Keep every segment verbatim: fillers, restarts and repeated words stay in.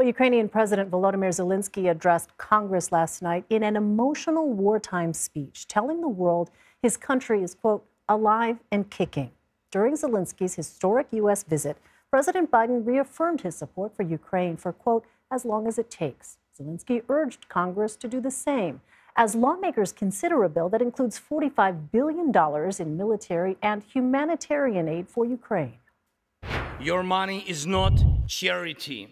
Well, Ukrainian President Volodymyr Zelenskyy addressed Congress last night in an emotional wartime speech, telling the world his country is, quote, alive and kicking. During Zelensky's historic U S visit, President Biden reaffirmed his support for Ukraine for, quote, as long as it takes. Zelenskyy urged Congress to do the same, as lawmakers consider a bill that includes forty-five billion dollars in military and humanitarian aid for Ukraine. Your money is not charity.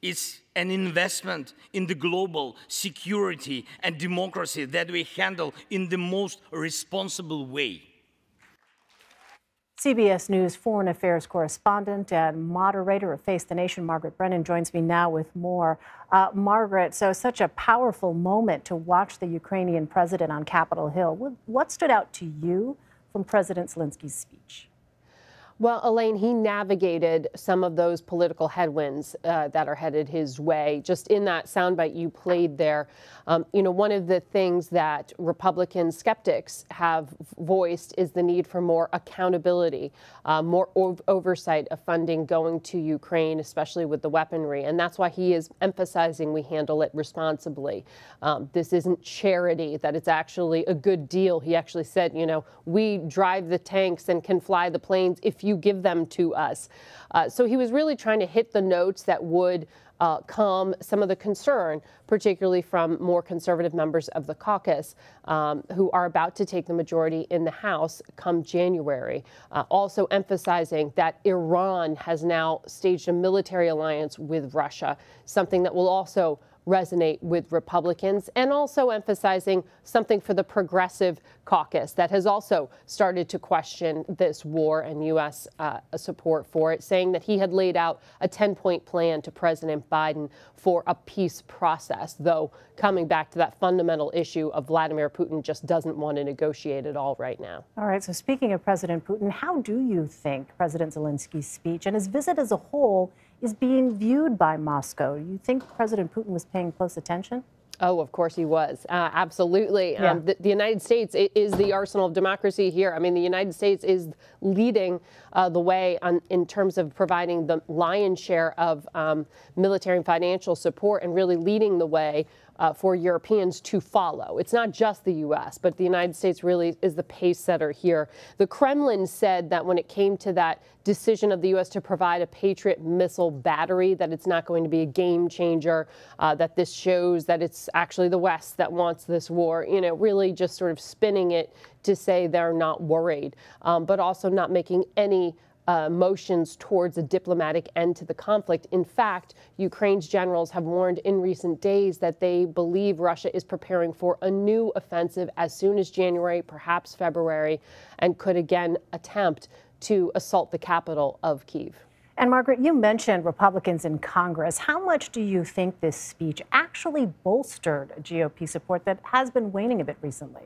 It's an investment in the global security and democracy that we handle in the most responsible way. C B S News foreign affairs correspondent and moderator of Face the Nation, Margaret Brennan, joins me now with more. Uh, Margaret, so such a powerful moment to watch the Ukrainian president on Capitol Hill. What stood out to you from President Zelensky's speech? Well, Elaine, he navigated some of those political headwinds uh, that are headed his way. Just in that soundbite you played there, um, you know, one of the things that Republican skeptics have voiced is the need for more accountability, uh, more ov- oversight of funding going to Ukraine, especially with the weaponry. And that's why he is emphasizing we handle it responsibly. Um, this isn't charity, that it's actually a good deal. He actually said, you know, we drive the tanks and can fly the planes if you You give them to us. Uh, so he was really trying to hit the notes that would uh, calm some of the concern, particularly from more conservative members of the caucus um, who are about to take the majority in the House come January. Uh, also emphasizing that Iran has now staged a military alliance with Russia, something that will also resonate with Republicans, and also emphasizing something for the progressive caucus that has also started to question this war and U S uh, support for it, saying that he had laid out a ten-point plan to President Biden for a peace process, though coming back to that fundamental issue of Vladimir Putin just doesn't want to negotiate at all right now. All right, so speaking of President Putin, how do you think President Zelensky's speech and his visit as a whole is being viewed by Moscow? You think President Putin was paying close attention? Oh, of course he was. Uh, absolutely. Yeah. Um, the, the United States is the arsenal of democracy here. I mean, the United States is leading uh, the way on, in terms of providing the lion's share of um, military and financial support, and really leading the way uh, for Europeans to follow. It's not just the U S, but the United States really is the pace setter here. The Kremlin said that when it came to that decision of the U S to provide a Patriot missile battery, that it's not going to be a game changer, uh, that this shows that it's actually the West that wants this war, you know, really just sort of spinning it to say they're not worried, um, but also not making any uh, motions towards a diplomatic end to the conflict. In fact, Ukraine's generals have warned in recent days that they believe Russia is preparing for a new offensive as soon as January, perhaps February, and could again attempt to assault the capital of Kyiv. And Margaret, you mentioned Republicans in Congress. How much do you think this speech actually bolstered G O P support that has been waning a bit recently?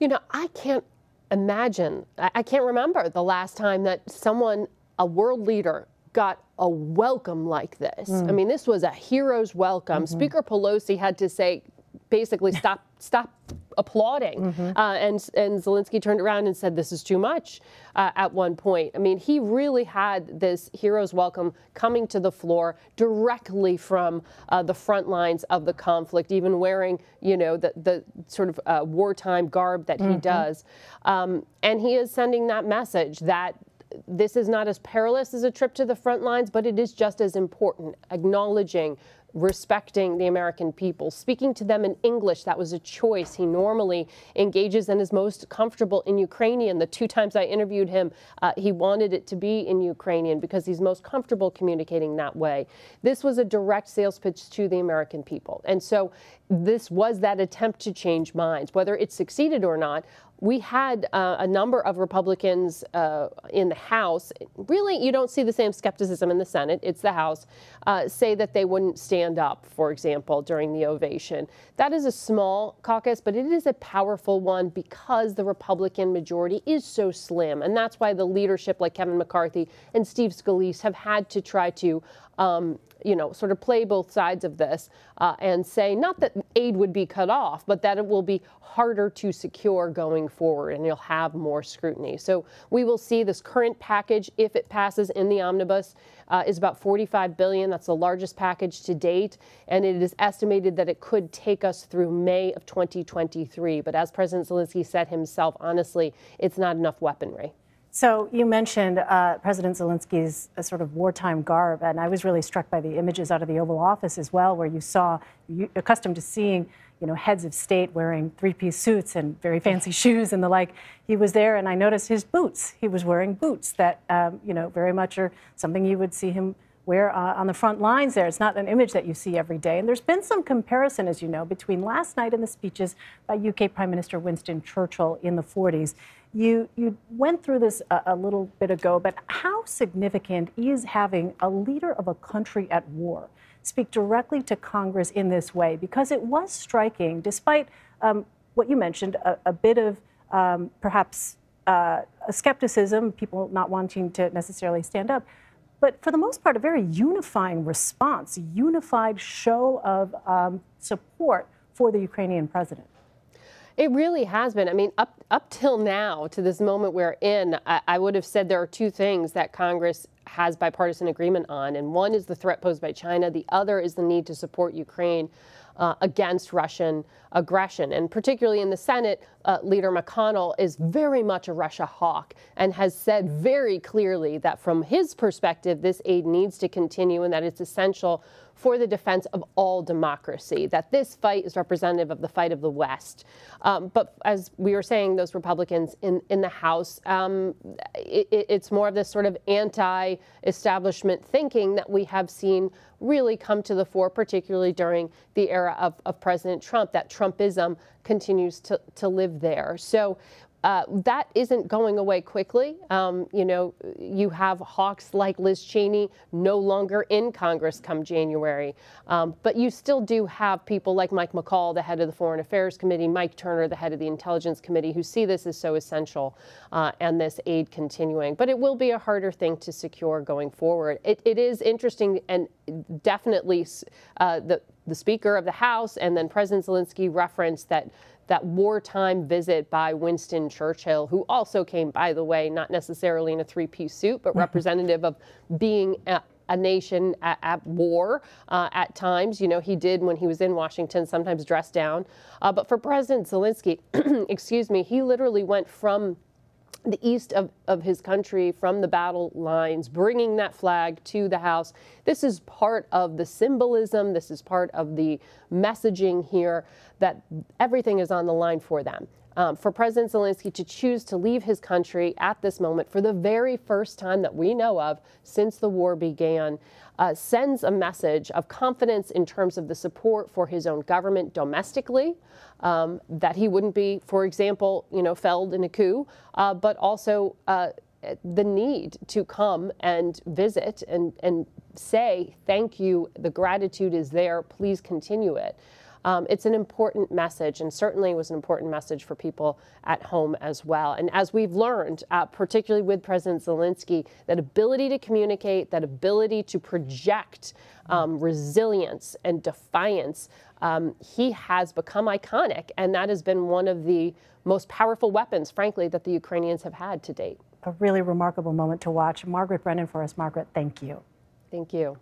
You know, I can't imagine, I can't remember the last time that someone, a world leader, got a welcome like this. Mm. I mean, this was a hero's welcome. Mm-hmm. Speaker Pelosi had to say, basically, stop, stop applauding. Mm-hmm. uh, and, and Zelenskyy turned around and said, this is too much uh, at one point. I mean, he really had this hero's welcome coming to the floor directly from uh, the front lines of the conflict, even wearing, you know, the, the sort of uh, wartime garb that mm-hmm. he does. Um, and he is sending that message that this is not as perilous as a trip to the front lines, but it is just as important, acknowledging, respecting the American people, speaking to them in English. That was a choice. He normally engages and is most comfortable in Ukrainian. The two times I interviewed him, uh, he wanted it to be in Ukrainian because he's most comfortable communicating that way. This was a direct sales pitch to the American people. And so this was that attempt to change minds. Whether it succeeded or not, we had uh, a number of Republicans uh, in the House. Really, you don't see the same skepticism in the Senate. It's the House. Uh, say that they wouldn't stand up, for example, during the ovation. That is a small caucus, but it is a powerful one because the Republican majority is so slim. And that's why the leadership like Kevin McCarthy and Steve Scalise have had to try to Um, you know, sort of play both sides of this uh, and say not that aid would be cut off, but that it will be harder to secure going forward and you'll have more scrutiny. So we will see this current package, if it passes in the omnibus, uh, is about forty-five billion dollars. That's the largest package to date. And it is estimated that it could take us through May of twenty twenty-three. But as President Zelenskyy said himself, honestly, it's not enough weaponry. So you mentioned uh, President Zelensky's uh, sort of wartime garb, and I was really struck by the images out of the Oval Office as well, where you saw, you, accustomed to seeing, you know, heads of state wearing three-piece suits and very fancy shoes and the like. He was there, and I noticed his boots. He was wearing boots that, um, you know, very much are something you would see him wear uh, on the front lines there. It's not an image that you see every day. And there's been some comparison, as you know, between last night and the speeches by U K Prime Minister Winston Churchill in the forties. You, you went through this a, a little bit ago, but how significant is having a leader of a country at war speak directly to Congress in this way? Because it was striking, despite um, what you mentioned, a, a bit of um, perhaps uh, a skepticism, people not wanting to necessarily stand up, but for the most part, a very unifying response, a unified show of um, support for the Ukrainian president. It really has been. I mean, up up till now, to this moment we're in, I, I would have said there are two things that Congress has bipartisan agreement on, and one is the threat posed by China. The other is the need to support Ukraine uh, against Russian aggression. And particularly in the Senate, uh, Leader McConnell is very much a Russia hawk and has said very clearly that from his perspective, this aid needs to continue and that it's essential for the defense of all democracy, that this fight is representative of the fight of the West. Um, but as we were saying, those Republicans in, in the House, um, it, it's more of this sort of anti-establishment thinking that we have seen really come to the fore, particularly during the era of, of President Trump, that Trumpism continues to, to live there. So Uh, that isn't going away quickly. Um, you know, you have hawks like Liz Cheney no longer in Congress come January. Um, but you still do have people like Mike McCall, the head of the Foreign Affairs Committee, Mike Turner, the head of the Intelligence Committee, who see this as so essential uh, and this aid continuing. But it will be a harder thing to secure going forward. It, it is interesting, and definitely uh, the, the Speaker of the House and then President Zelenskyy referenced that that wartime visit by Winston Churchill, who also came, by the way, not necessarily in a three-piece suit, but representative of being a, a nation at, at war uh, at times. You know, he did, when he was in Washington, sometimes dress down. Uh, but for President Zelenskyy, excuse me, he literally went from the east of, of his country, from the battle lines, bringing that flag to the House. This is part of the symbolism. This is part of the messaging here that everything is on the line for them. Um, for President Zelenskyy to choose to leave his country at this moment for the very first time that we know of since the war began uh, sends a message of confidence in terms of the support for his own government domestically, um, that he wouldn't be, for example, you know, felled in a coup, uh, but also uh, the need to come and visit and, and say, thank you, the gratitude is there, please continue it. Um, it's an important message, and certainly was an important message for people at home as well. And as we've learned, uh, particularly with President Zelenskyy, that ability to communicate, that ability to project um, resilience and defiance, um, he has become iconic. And that has been one of the most powerful weapons, frankly, that the Ukrainians have had to date. A really remarkable moment to watch. Margaret Brennan for us. Margaret, thank you. Thank you.